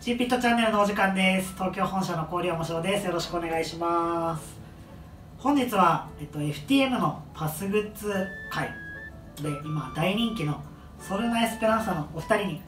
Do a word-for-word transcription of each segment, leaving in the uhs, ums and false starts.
G-Pit チャンネルのお時間です。東京本社の郡山翔です。よろしくお願いします。本日は、えっと、エフティーエム のパスグッズ会で今大人気のソルナ・エスペランサのお二人に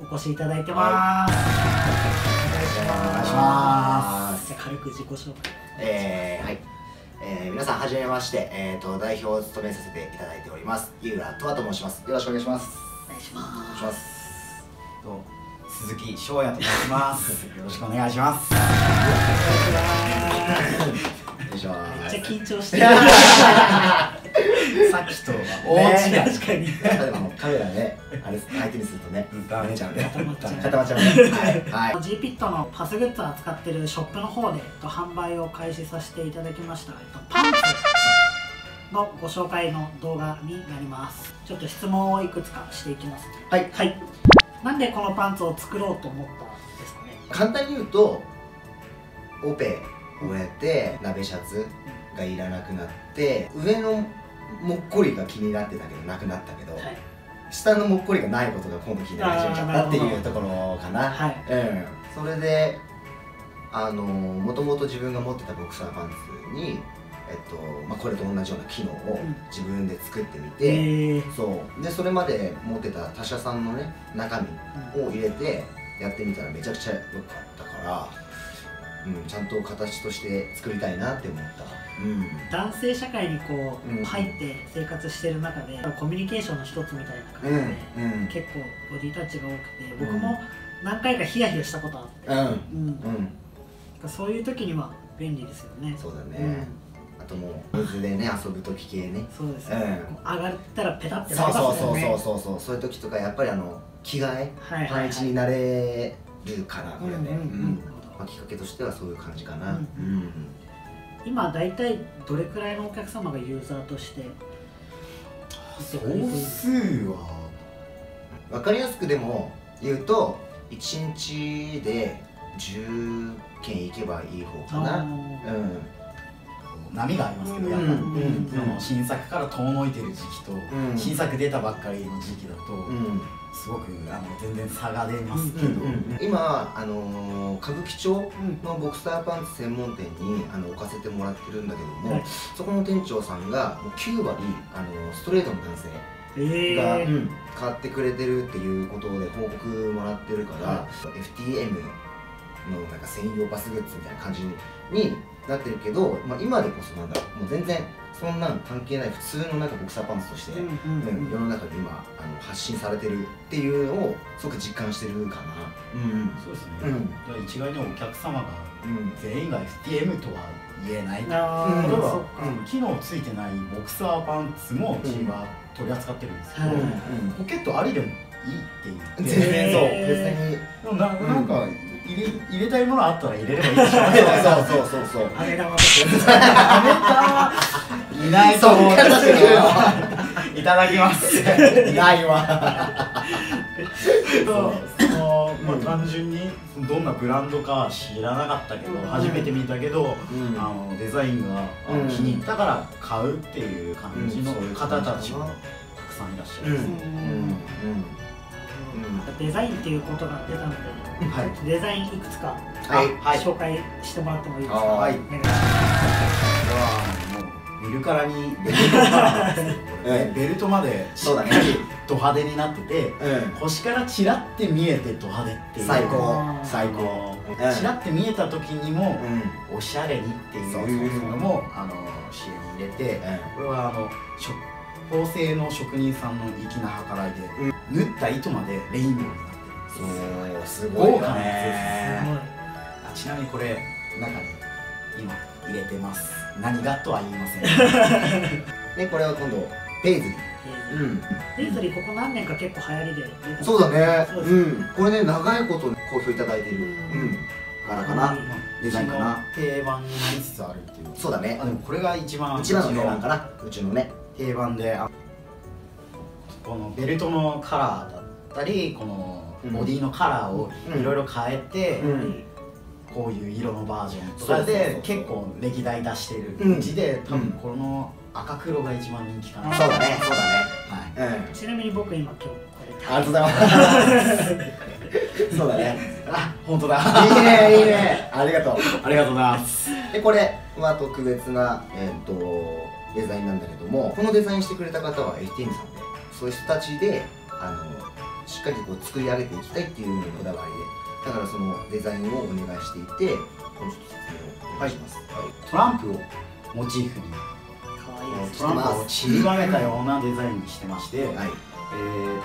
お越しいただいてます。はい、お願いします。軽く自己紹介。えー、はい。えー、皆さんはじめまして、えっと、代表を務めさせていただいております。井浦とわと申します。よろしくお願いします。お願いします。どうも鈴木翔也と申します。よろしくお願いします。よろしくお願いします。めっちゃ緊張してる。さっきと大違い。確かに。でもカメラね、あれ相手にするとね、ダメじゃんね。固まっちゃう。固まっちゃう。はい。G-Pit のパスグッズを扱ってるショップの方で販売を開始させていただきました。パンツのご紹介の動画になります。ちょっと質問をいくつかしていきます。はいはい。なんでこのパンツを作ろうと思ったんですかね。簡単に言うとオペを終えて鍋シャツがいらなくなって上のもっこりが気になってたけどなくなったけど、はい、下のもっこりがないことが今度気になり始めちゃったっていうところかな。はい、うん、それであのもともと自分が持ってたボクサーパンツに、えっとまあ、これと同じような機能を自分で作ってみて、うん、そうでそれまで持ってた他社さんのね中身を入れてやってみたらめちゃくちゃ良かったから、うん、ちゃんと形として作りたいなって思った、うん、男性社会にこう入って生活してる中で、うん、コミュニケーションの一つみたいな感じで、うんうん、結構ボディタッチが多くて僕も何回かヒヤヒヤしたことあってそういう時には便利ですよね。そうだね、うん、ともう水でね遊ぶ時系ね。そうですね、上がったらペタッてなりますよね。そうそうそうそうそう、そういう時とかやっぱりあの着替えパンチになれるからこれね、きっかけとしてはそういう感じかな。今大体どれくらいのお客様がユーザーとして総数は分かりやすくでも言うといちにちでじゅっけんいけばいい方かな。うん波がありますけど、やっぱり新作から遠のいてる時期と新作出たばっかりの時期だとすごくあの全然差が出ますけど、今あの歌舞伎町のボクサーパンツ専門店にあの置かせてもらってるんだけども、そこの店長さんがきゅうわりあのストレートの男性が買ってくれてるっていうことで報告もらってるから エフティーエム のなんか専用パスグッズみたいな感じになってるけど、まあ、今でこそなんだもう全然そんなん関係ない普通のなんかボクサーパンツとして世の中で今あの発信されてるっていうのをすごく実感してるかな。うん、そうですね、うん、一概にお客様が全員が エフティーエム とは言えない。例えば機能ついてないボクサーパンツもうちは取り扱ってるんですけど、ポケットありでもいいっていう全然そう別になんか、うん入れ、入れたいものあったら入れればいいでしょ。そうそうそうそう。あめ玉。あめ玉。いないと思う。いただきます。ないわ。まあ単純にどんなブランドか知らなかったけど初めて見たけどあのデザインが気に入ったから買うっていう感じの方たちもたくさんいらっしゃいます。デザインっていうことが出たので、デザインいくつか紹介してもらってもいいですか。はい、お願いします。もう見るからにベルトまでしっかりド派手になってて、腰からちらって見えてド派手っていう最高最高。ちらって見えた時にもおしゃれにっていうのもあの視野に入れて、これはあの縫製の職人さんの粋な計らいで縫った糸までレインボーになってるんです。すごいよね。ちなみにこれ中に今入れてます。何がとは言いませんでこれは今度ペイズリー。ペイズリーここ何年か結構流行りで。そうだね、これね長いこと好評いただいてる柄かな、デザインかな、定番になりつつあるっていう。そうだね、でもこれが一番うちらの定番かな。うちのね定番で、このベルトのカラーだったりこのボディのカラーをいろいろ変えて、こういう色のバージョンとかで結構歴代出してるうちで多分この赤黒が一番人気かな。そうだねそうだね。ちなみに僕今今日これありがとうございますそうだね。あ、本当だ。いいね、いいね。ありがとう。ありがとうございます。で、これは特別な、えっと、デザインなんだけども、このデザインしてくれた方は エフティーエム さんで、そういう人たちで、あの、しっかりこう作り上げていきたいっていうのがこだわりで、だからそのデザインをお願いしていて、このちょっと説明をお願いします。はい、トランプをモチーフに、トランプをちりばめたようなデザインにしてまして、はい、えっ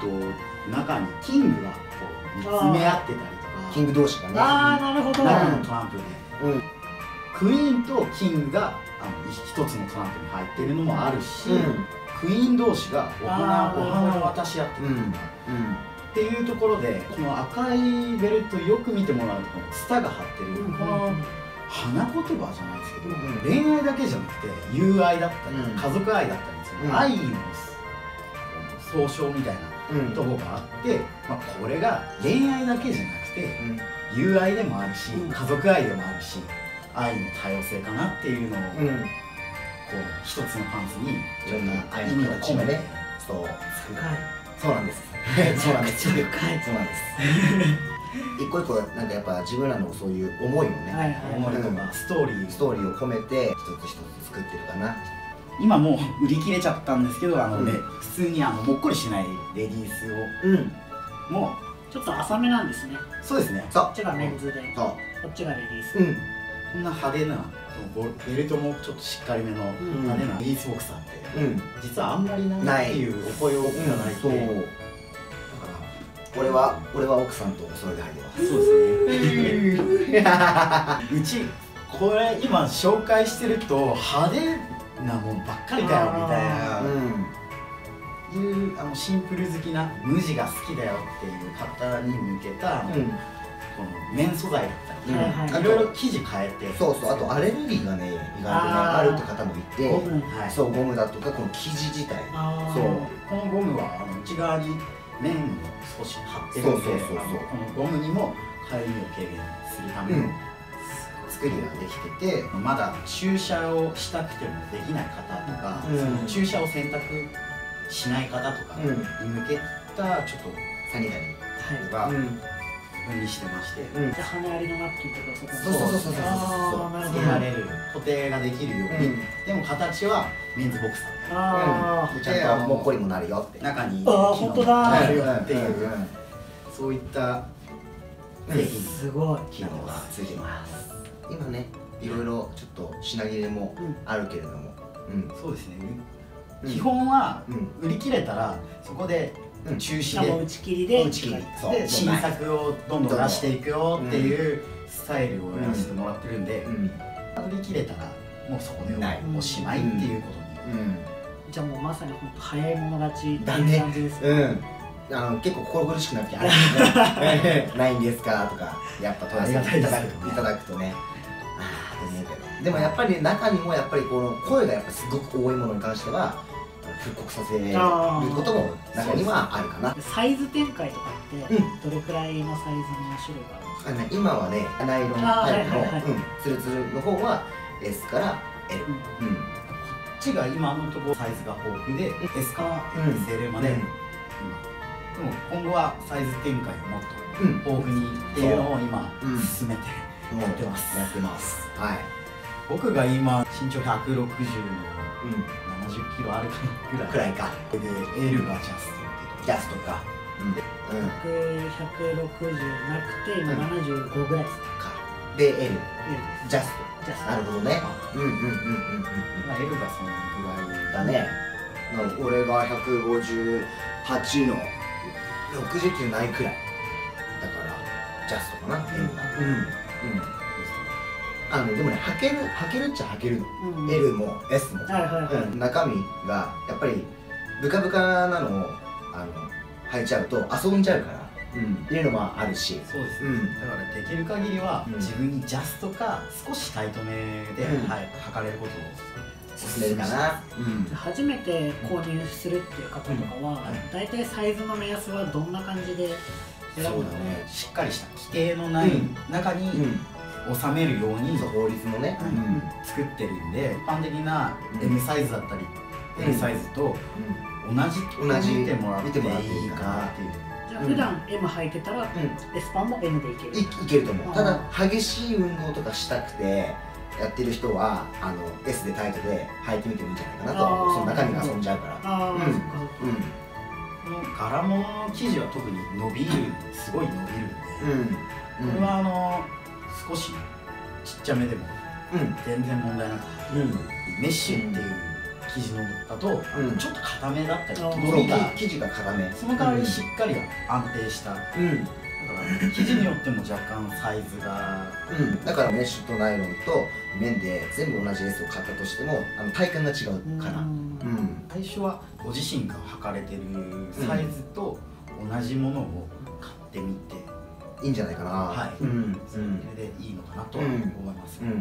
と、中にキングがこう詰め合ってたりとか、キング同士がね、ああ、なるほど、中のトランプで、うん、クイーンとキングが一つのトランプに入ってるのもあるし、うん、クイーン同士がお花お花を渡し合ってる、うんうん、っていうところで、この赤いベルトよく見てもらうとこのツタが張ってる、うん、この花言葉じゃないですけど、うん、恋愛だけじゃなくて友愛だったり、うん、家族愛だったりする、うん、愛の総称みたいなとこがあって、うん、まあこれが恋愛だけじゃなくて、うん、友愛でもあるし、うん、家族愛でもあるし、愛の多様性かなっていうのを、うん、こう一つのパンツにいろんな愛の形がね、そう深い、そうなんです、そうなんです、深い、そうなんです一個一個なんかやっぱ自分らのそういう思いをね、思いとかストーリーストーリーを込めて一つ一つ作ってるかな。今もう売り切れちゃったんですけど、あのね、普通にあのもっこりしないレディースを、もうちょっと浅めなんですね。そうですね、こっちがメンズでこっちがレディース、こんな派手なベルトもちょっとしっかりめの派手なリースボクサーって実はあんまりないっていうお声をいただいて、だから俺は俺は奥さんとそれで入ってます。そうですねうちこれ今紹介してると派手なもんばっかりだよみたいな、うん、いうあのシンプル好きな無地が好きだよっていう方に向けた、うん、この綿素材だったり、いろいろ生地変えて、そうそう、あとアレルギーがね、意外とね、あるって方もいて、そう、ゴムだとか、この生地自体、そう、このゴムは内側に綿を少し張ってるので、このゴムにもかゆみを軽減するための作りができてて、まだ注射をしたくてもできない方とか、注射を選択しない方とかに向けたちょっとサニタリーがにしてまして、じゃ鼻ありのナプキンとかそこにそうそうそうそうそうつけられる、固定ができるように、でも形はメンズボクサーで、ちゃんともっこりもなるよって、中に本当だなるよっていう、そういった製品すごい機能がついてます。今ね、いろいろちょっと品切れもあるけれども、そうですね、基本は売り切れたらそこで中止で打ち切りで新作をどんどん出していくよっていうスタイルをやらせてもらってるんで、売り切れたらもうそこでおしまいっていうことに。じゃあもうまさに本当早い者勝ちっていう感じですか。結構心苦しくなってないんですかとかやっぱ問い合わせいただくとね、ああと思うけど、でもやっぱり中にもやっぱりこの声がやっぱすごく多いものに関しては復刻させることも中にはあるかな。サイズ展開とかってどれくらいのサイズの種類があるんですか。今はね、ナイロンタイプのツルツルの方は エス から エル、 こっちが今のところサイズが豊富で エス から エスエル まで、でも今後はサイズ展開をもっと豊富にっていうのを今進めてやってます。やってます。はい、僕が今身長ひゃくろくじゅうのななじゅっキロあるくらいかで、エルがジャストジャストか、ひゃくろくじゅうなくて今ななじゅうごぐらいですか。で、エルジャスト、なるほどね。うんうんうんうんうん、まあエルがそのぐらいだね。俺がひゃくごじゅうはちのろくじゅうきゅうないくらいだからジャストかな、エルが。うんうん、あのでもね、履ける履けるっちゃ履けるの、 エル も エス も中身がやっぱりブカブカなのをあの履いちゃうと遊んじゃうからっていうのもあるし、そうですね、だからできる限りは自分にジャストか少しタイトめで履かれることを勧めるかな。初めて購入するっていう方とかは大体サイズの目安はどんな感じで選ぶの？しっかりした規定のない中に収めるように法律もね作ってるんで、一般的な エム サイズだったり エル サイズと同じ同じ見てもらっていいかっていう。じゃあ普段 エム 履いてたら、うん、S パンも エム でいける。 い, いけると思う。ただ激しい運動とかしたくてやってる人はあの エス でタイトで履いてみてもいいんじゃないかなと思う。その中身が遊んじゃうから。ああ、そうかそうか。この柄物の生地は特に伸びる、すごい伸びるんで、うん、これはあの少しちっちゃめでも全然問題なく、うん、メッシュっていう生地のだと、うん、ちょっと固めだったり、伸びが生地が固め、その代わりしっかり安定した、うんうん、だから生地によっても若干サイズが、うん、だからメッシュとナイロンと綿で全部同じ エス を買ったとしてもあの体感が違うから、うんうん、最初はご自身が履かれてるサイズと同じものを買ってみて、うん、いいんじゃないかな。はい、うん、それでいいのかなと思います。はい。